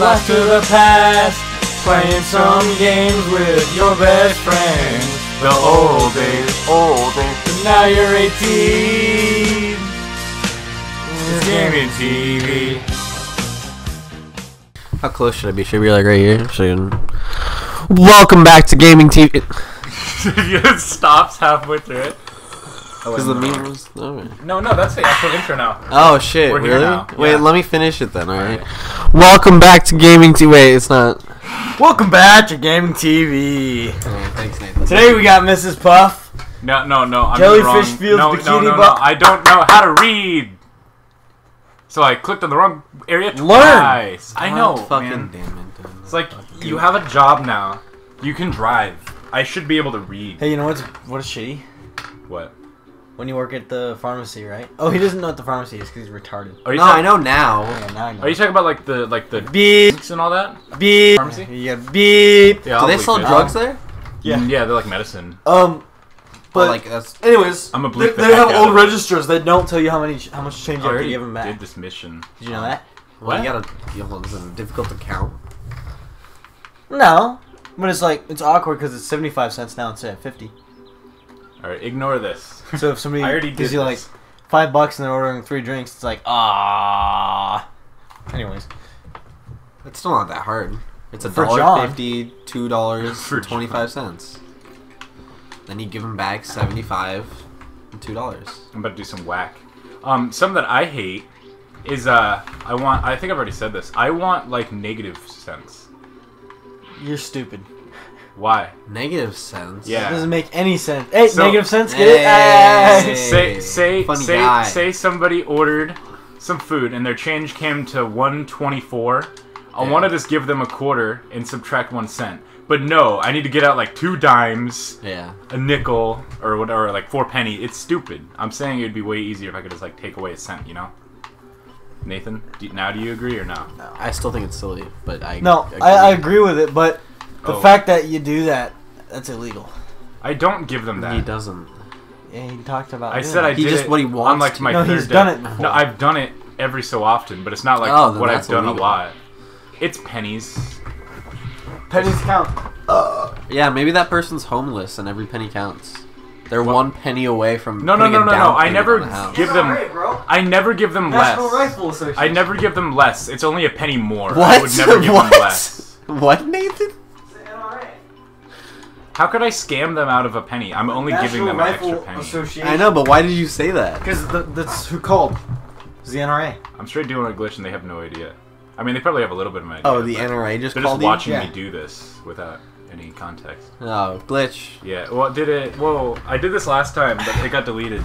blast to the past, playing some games with your best friends. The old days, but now you're 18. It's Gaming TV. How close should I be? Should I be like right here? Welcome back to Gaming TV. It stops halfway through it. Because the meme was... No, that's the actual intro now. Oh, shit. We're really? Now. Wait, yeah. Let me finish it then, alright? Welcome back to Gaming TV. Wait, it's not... Welcome back to Gaming TV. Oh, thanks, Nathan. Today we got Mrs. Puff. No, I'm Kelly Fishfield, Bikini Buff. I don't know how to read. So I clicked on the wrong area twice. Learn! I know, fucking damn it. It's like, you have a job now. You can drive. I should be able to read. Hey, you know what's shitty? What? When you work at the pharmacy, right? Oh, he doesn't know what the pharmacy is because he's retarded. No, I know now. Yeah, now I know. Are you talking about like the beeps and all that? Beep. Pharmacy? Yeah, beep. Yeah, do they sell drugs there? Yeah. Yeah, they're like medicine. But like that's... anyways, I'm a bleep. They have old registers that don't tell you how much change you have to give them back. Did this mission? Did you know that? What? You gotta, this is difficult to count. No, but it's like it's awkward because it's 75 cents now instead of 50. Alright, ignore this. So if somebody gives you like $5 and they're ordering 3 drinks, it's like, ah. Anyways. It's still not that hard. It's $1.50, $2.25. Then you give them back 75 and $2. I'm about to do some whack. Some that I hate is I think I've already said this. I want like -cents. You're stupid. Why? -cents. Yeah. It doesn't make any sense. Hey, so, -cents, get it? Hey. Say somebody ordered some food and their change came to $1.24. I want to just give them $0.25 and subtract 1 cent. But no, I need to get out like 2 dimes, a nickel, or whatever, like 4 pennies. It's stupid. I'm saying it would be way easier if I could just like take away 1 cent, you know? Nathan, do you agree or no? No. I still think it's silly, but I agree with it, but... The fact that you do that, that's illegal. I don't give them that. He doesn't. Yeah, he talked about it. I said I did it. He just what he wants. He's done it before. No, I've done it every so often, but it's not like what I've done a lot. It's pennies. Pennies count. Yeah, maybe that person's homeless and every penny counts. They're 1 penny away from no. I never give them less. National Rifle Association. I never give them less. It's only a penny more. What? I would never give them less. What, Nathan? How could I scam them out of a penny? I'm only giving them an extra penny. I know, but why did you say that? Because that's who called. It's the NRA. I'm straight doing a glitch and they have no idea. I mean, they probably have a little bit of an idea. Oh, the NRA just called. They're just watching me do this without any context. Oh, glitch. Yeah, well, Whoa, I did this last time, but it got deleted.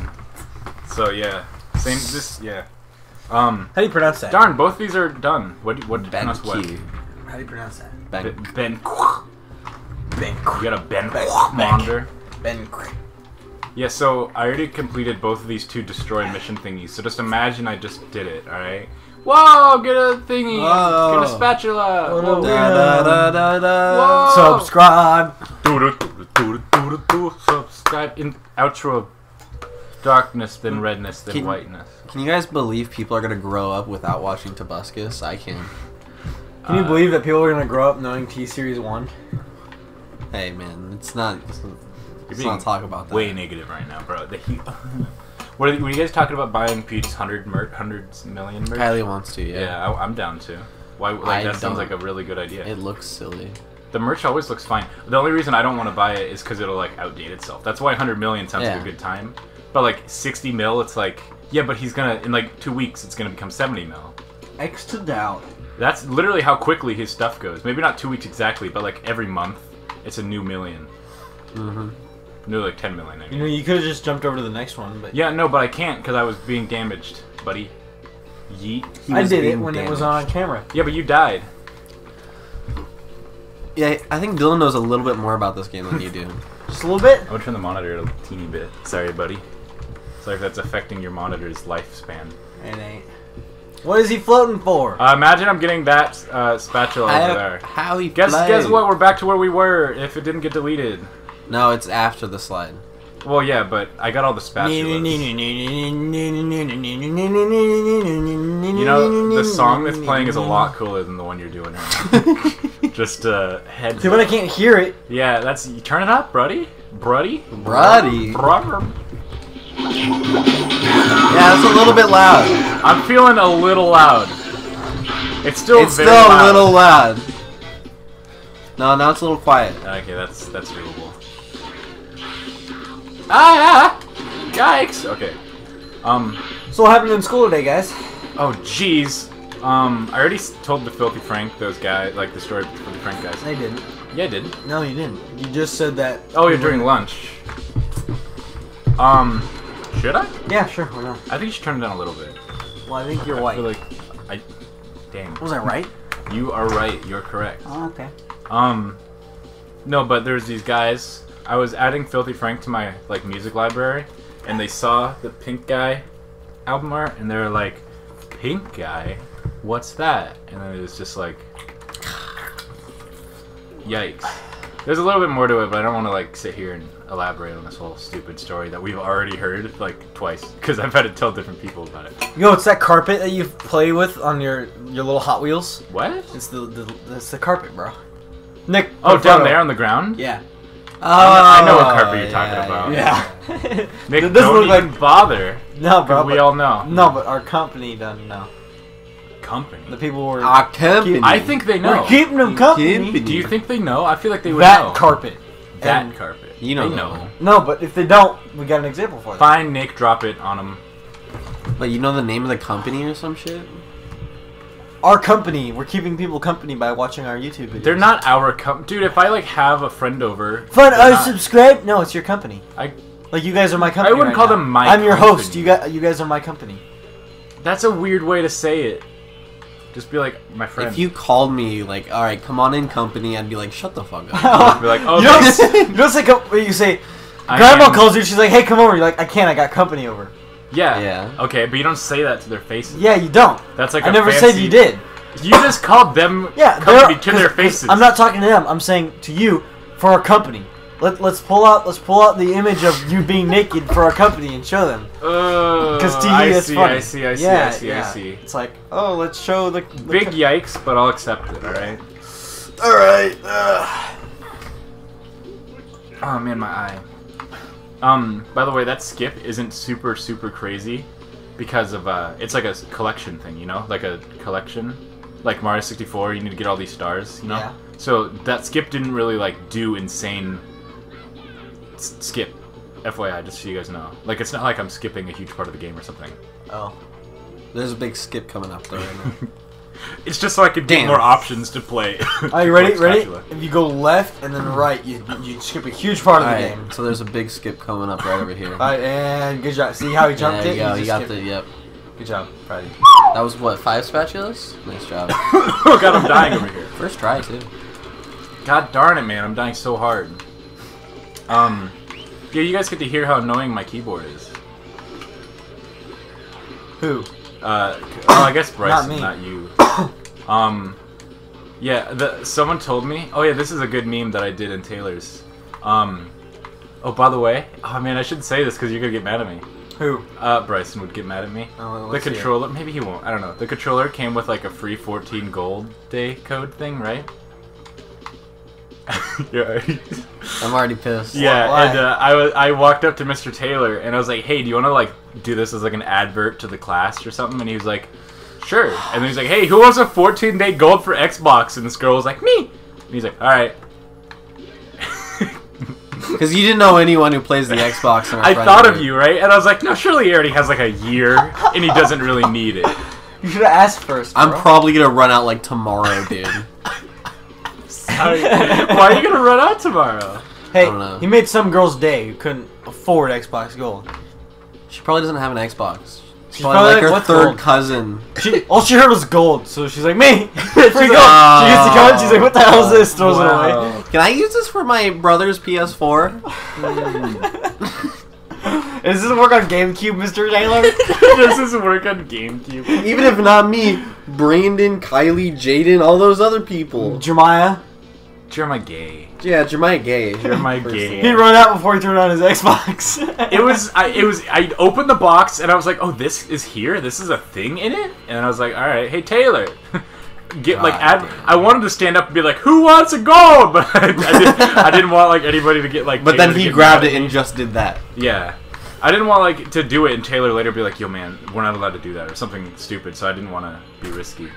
So, yeah. Same, how do you pronounce that? Darn, both these are done. What did you pronounce what? How do you pronounce that? Ben. Ben. You got a Ben Maunder. Ben. Yeah, so I already completed both of these 2 destroy mission thingies. So just imagine I just did it, alright? Whoa, get a thingy. Whoa. Get a spatula. Whoa. Whoa. Subscribe. Subscribe in outro. Darkness, then redness, then whiteness. Can you guys believe people are going to grow up without watching Tobuscus? I can. Can you believe that people are going to grow up knowing T-Series 1? Hey man, let's not talk about that. Way negative right now, bro. Were you guys talking about buying Pete's 100 million merch? Kylie wants to, yeah. Yeah, I'm down to. Why? That sounds like a really good idea. It looks silly. The merch always looks fine. The only reason I don't want to buy it is because it'll like outdate itself. That's why 100 million sounds like a good time. But like 60 mil, it's like yeah, but he's gonna in like 2 weeks it's gonna become 70 mil. Extra doubt. That's literally how quickly his stuff goes. Maybe not 2 weeks exactly, but like every month. It's a new million. Mm-hmm. New like 10 million. I mean. You know, you could have just jumped over to the next one, but yeah, no, but I can't because I was being damaged, buddy. Yeet. I did it when it was on camera. Yeah, but you died. Yeah, I think Dylan knows a little bit more about this game than you do. Just a little bit. I'm gonna turn the monitor a teeny bit. Sorry, buddy. Sorry if that's affecting your monitor's lifespan. It ain't. What is he floating for? Imagine I'm getting that spatula over there. How he guess what? We're back to where we were if it didn't get deleted. No, it's after the slide. Well, yeah, but I got all the spatulas. You know, the song that's playing is a lot cooler than the one you're doing now. Just head. See, but I can't hear it. Yeah, that's. You turn it up, Bruddy. Bruddy. Bruddy. Yeah, it's a little bit loud. I'm feeling a little loud. It's still a little loud. No, now it's a little quiet. Okay, that's doable. Ah! Yikes! Okay. So what happened in school today, guys? Oh, jeez. I already told the Filthy Frank, those guys, like the story of the Filthy Frank guys. I didn't. Yeah, I didn't. No, you didn't. You just said that. Oh, you're during lunch. Should I? Yeah, sure. Why not? I think you should turn it down a little bit. Well, I think you're white. I feel like Dang. Was I right? You are right. You're correct. Oh, okay. No, but there's these guys. I was adding Filthy Frank to my music library, and they saw the Pink Guy album art, and they were like, "Pink Guy, what's that?" And then it was just like, "Yikes!" There's a little bit more to it, but I don't want to sit here and elaborate on this whole stupid story that we've already heard twice, because I've had to tell different people about it. You know, it's that carpet that you play with on your little Hot Wheels. What? It's the carpet, bro. Nick. Oh, down there on the ground. Yeah. I know what carpet you're talking about. Yeah. Nick, it doesn't look like bother. No, bro. We all know. No, but our company doesn't know. Company? The people were... Our company. I think they know. We're keeping them company. Do you think they know? I feel like they would know. That carpet. That carpet. You know. They know. No, but if they don't, we got an example for them. Fine, Nick, drop it on them. Like, you know the name of the company or some shit? Our company. We're keeping people company by watching our YouTube videos. They're not our company. Dude, if I, have a friend over... Subscribe? No, it's your company. You guys are my company. I wouldn't call them my company. I'm your host. You guys are my company. That's a weird way to say it. Just be like, my friend. If you called me, alright, come on in, company, I'd be like, shut the fuck up. I'd be like, oh, you say, Grandma calls you, she's like, hey, come over. You're like, I can't, I got company over. Yeah. Yeah. Okay, but you don't say that to their faces. Yeah, you don't. That's like I never said you did. You just called them. Yeah, company to their faces. I'm not talking to them. I'm saying to you for our company. Let's pull out the image of you being naked for our company and show them. Oh, I see. It's like, oh, let's show the big yikes, but I'll accept it. All right. All right. Oh man, my eye. By the way, that skip isn't super, super crazy because of, it's like a collection thing, you know? Like a collection. Like Mario 64, you need to get all these stars, you know? Yeah. So that skip didn't really, do insane skip. FYI, just so you guys know. Like, it's not like I'm skipping a huge part of the game or something. Oh. There's a big skip coming up, though, right now. It's just so I could get more options to play. Are you ready? If you go left and then right, you skip a huge part of the game. So there's a big skip coming up right over here. All right, and good job. See how he jumped it? Yeah, you got the yep. Good job, Friday. That was what, 5 spatulas? Nice job. Oh God, I'm dying over here. First try too. God darn it, man! I'm dying so hard. Yeah, you guys get to hear how annoying my keyboard is. Who? Well, I guess Bryce, not you. Yeah, someone told me. Oh yeah, this is a good meme that I did in Taylor's. Oh by the way, oh man, I should say this because you're gonna get mad at me. Who? Bryson would get mad at me. Oh, the controller, maybe he won't. I don't know. The controller came with a free 14 gold day code thing, right? Yeah. I'm already pissed. Yeah, why? And I walked up to Mr. Taylor and I was like, "Hey, do you want to do this as an advert to the class or something?" And he was like, "Sure." And then he's like, "Hey, who wants a 14-day gold for Xbox?" And this girl was like, "Me." And he's like, "All right." Because you didn't know anyone who plays the Xbox. I thought of you, right? And I was like, "No, surely he already has a year, and he doesn't really need it." You should have asked first. Bro. I'm probably gonna run out tomorrow, dude. Why are you gonna run out tomorrow? Hey, he made some girl's day who couldn't afford Xbox Gold. She probably doesn't have an Xbox. She's probably her third gold? Cousin. All she heard was gold, so she's like, me! Free gold! She gets to go and she's like, what the hell is this? Throws it away. Can I use this for my brother's PS4? Does this work on GameCube, Mr. Taylor? Does this work on GameCube? Even if not me, Brandon, Kylie, Jaden, all those other people. Jeremiah. Jeremiah Gay. Yeah, Jeremiah Gay. Jeremiah Gay. He run out before he turned on his Xbox. I opened the box and I was like, oh, this is here. This is a thing in it. And I was like, all right, hey Taylor, get I wanted to stand up and be like, who wants a gold? But I didn't want like anybody to get like. But Taylor then he grabbed it and just did that. Yeah. I didn't want like to do it and Taylor later be like, yo man, we're not allowed to do that or something stupid, so I didn't want to be risky.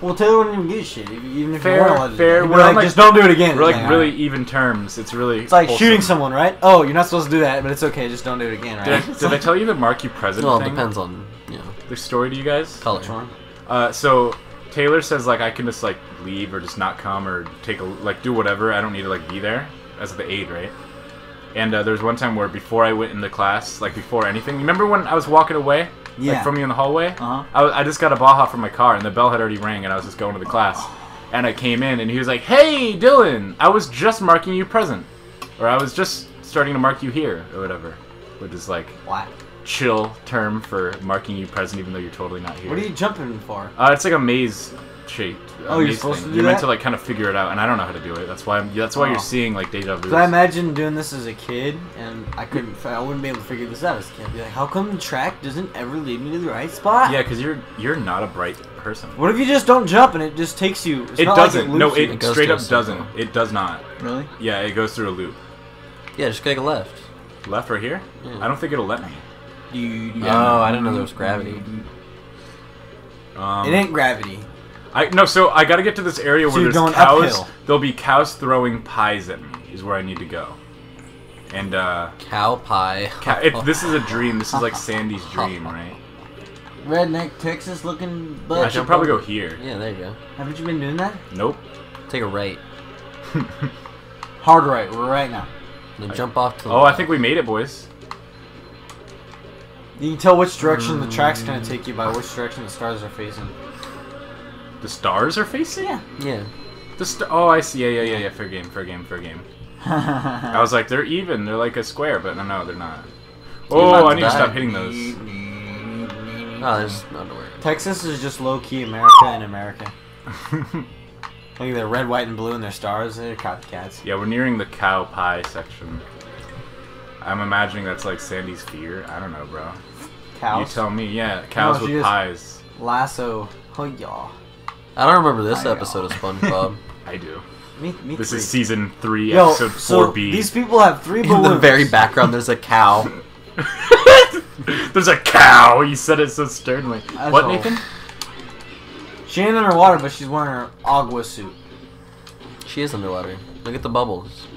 Well, Taylor wouldn't even get shit, even if you were allowed to do it. We're like, just don't do it again. We're like really even terms. It's really It's like wholesome. Shooting someone, right? Oh, you're not supposed to do that, but it's okay, just don't do it again, right? Did I tell you the Mark You Present thing? Well, it depends on, you know. The story to you guys? Tell it. So, Taylor says like, I can just like leave or just not come or take a, like do whatever, I don't need to like be there. As the aide, right? And there was one time where before I went into class, like before anything, remember when I was walking away like, from you in the hallway? I just got a Baja from my car, and the bell had already rang, and I was just going to the class. And I came in, and he was like, hey, Dylan, I was just marking you present. Or I was just starting to mark you here, or whatever. Which is like chill term for marking you present, even though you're totally not here. What are you jumping for? It's like a maze shaped. Oh, you're supposed to do that? You're meant to like kind of figure it out, and I don't know how to do it. That's why. That's why you're seeing like deja vu. I imagine doing this as a kid, and I couldn't. I wouldn't be able to figure this out as a kid. I'd be like, how come the track doesn't ever lead me to the right spot? Yeah, because you're not a bright person. What if you just don't jump and it just takes you? It's it straight up doesn't. It does not. Really? Yeah, it goes through a loop. Yeah, just take a left. Left right here? Yeah. I don't think it'll let me. I didn't know there was gravity. It ain't gravity. No, so I gotta get to this area where there's cows. Uphill. There'll be cows throwing pies at me, is where I need to go. And, cow pie. This is a dream. This is like Sandy's dream, right? Redneck Texas looking butt. Yeah, I should probably go here. Yeah, there you go. Haven't you been doing that? Nope. Take a right. Hard right. We're right now. Then jump off to the left. I think we made it, boys. You can tell which direction the track's gonna take you by which direction the stars are facing. The stars are facing? Yeah. Yeah. Oh, I see. Yeah. Fair game, fair game, fair game. I was like, they're even. They're like a square, but no, they're not. Oh, I need to stop hitting those. Oh, there's no way. Texas is just low-key America in America. Look at their red, white, and blue and their stars. They're copycats. Yeah, we're nearing the cow pie section. I'm imagining that's like Sandy's fear. I don't know, bro. Cows? You tell me. Yeah, cows with pies. Lasso. Oh, y'all. I don't remember this episode of SpongeBob. I do. Me this three. Is season 3, episode 4B. These people have 3 balloons. In the very background, there's a cow. There's a cow. You said it so sternly. What, Nathan? She ain't underwater, but she's wearing her agua suit. She is underwater. Look at the bubbles.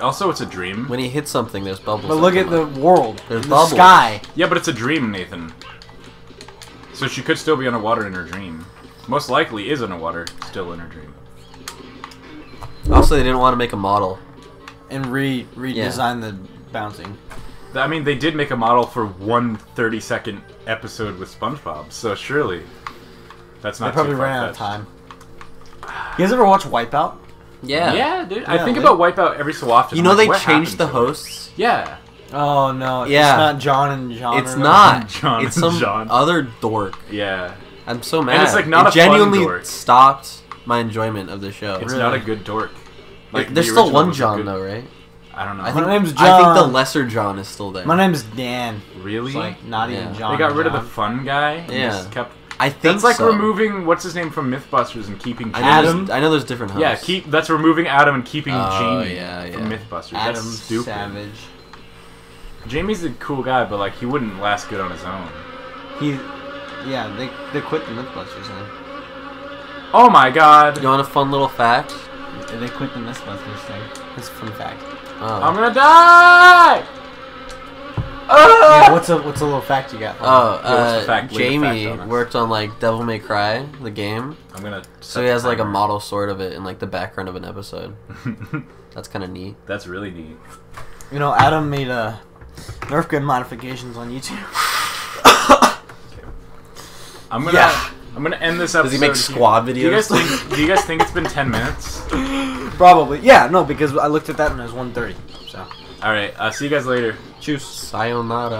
Also, it's a dream. When he hits something, there's bubbles. But look at the world. There's bubbles. The sky. Yeah, but it's a dream, Nathan. So she could still be underwater in her dream. Most likely is underwater still in her dream. Also, they didn't want to make a model. And redesign the bouncing. I mean, they did make a model for one 30-second episode with SpongeBob, so surely that's not too far-fetched. They probably ran out of time. You guys ever watch Wipeout? Yeah. Yeah, dude. Yeah, I think about Wipeout every so often. You know they changed the hosts? Yeah. Oh no! It's not John and John. It's not John. It's some other dork. Yeah, I'm so mad. And it's like not a genuinely fun dork. Stopped my enjoyment of the show. It's not a good dork. Like there's still one John though, right? I don't know. My name's John. I think the lesser John is still there. My name's Dan. Really? It's like not even John. They got rid of the fun guy. And just kept. I think that's like removing what's his name from MythBusters and keeping Adam. I know there's different hosts. Yeah, that's removing Adam and keeping Jamie from MythBusters. Adam Savage. Jamie's a cool guy, but like he wouldn't last good on his own. They quit the MythBusters, man. Oh my god! You want a fun little fact? They quit the MythBusters thing. It's a fun fact. Oh. I'm gonna die! Yeah, what's a little fact you got? Jamie worked on like Devil May Cry, the game. So he has like a model sword of it in like the background of an episode. That's kind of neat. That's really neat. You know, Adam made a. Nerf gun modifications on YouTube. I'm gonna end this episode. Does he make squad videos? Do you guys think it's been 10 minutes? Probably. Yeah. No, because I looked at that and it was 1:30. So. All right. See you guys later. Cheers. Sayonara.